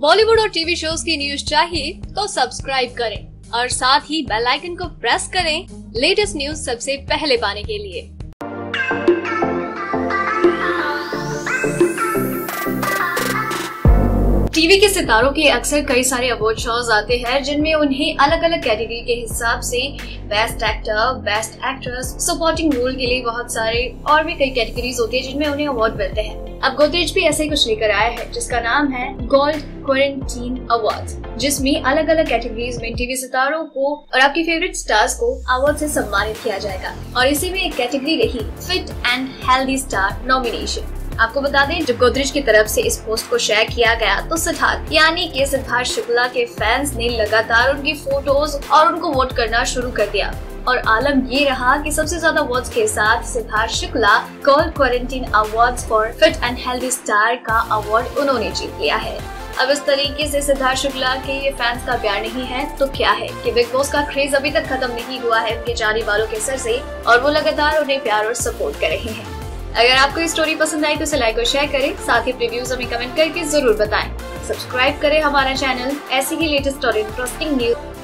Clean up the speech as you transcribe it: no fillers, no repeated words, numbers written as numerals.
बॉलीवुड और TV shows की news चाहिए तो सब्सक्राइब करें और साथ ही बेल आइकन को प्रेस करें लेटेस्ट न्यूज सबसे पहले पाने के लिए। टीवी के सितारों के अक्सर कई सारे अवार्ड शोज आते हैं जिनमें उन्हें अलग अलग कैटेगरी के हिसाब से best actor, best actress, supporting role के लिए बहुत सारे और भी कई कैटेगरीज होती है जिनमें उन्हें अवार्ड मिलते हैं। अब गोदरेज भी ऐसे ही कुछ लेकर आया है जिसका नाम है गोल्ड क्वारंटीन अवार्ड, जिसमें अलग अलग कैटेगरीज में टीवी सितारों को और आपकी फेवरेट स्टार्स को अवार्ड से सम्मानित किया जाएगा और इसी में एक कैटेगरी रही fit and healthy star nomination. आपको बता दें जब गोदरेज की तरफ से इस पोस्ट को शेयर किया गया तो सिद्धार्थ यानी कि सिद्धार्थ शुक्ला के फैंस ने लगातार उनकी फोटोज और उनको वोट करना शुरू कर दिया और आलम ये रहा कि सबसे ज्यादा वोट्स के साथ Siddharth Shukla gold quarantine awards for fit and healthy star का अवार्ड उन्होंने जीत लिया है। अब इस तरीके से सिद्धार्थ शुक्ला के ये फैंस का प्यार नहीं है तो क्या है कि बिग बॉस का क्रेज अभी तक खत्म नहीं हुआ है उनके जाने वालों के सर से और वो लगातार उन्हें प्यार और सपोर्ट कर रहे हैं। अगर आपको ये स्टोरी पसंद आई तो इसे लाइक और शेयर करें, साथ ही रिव्यूज हमें कमेंट करके जरूर बताएं। सब्सक्राइब करें हमारा चैनल ऐसी ही लेटेस्ट और इंटरेस्टिंग न्यूज।